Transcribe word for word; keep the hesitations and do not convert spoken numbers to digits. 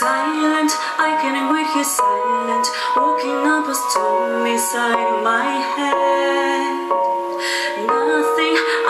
silent, I can't wait here silent, walking up a storm inside my head. Nothing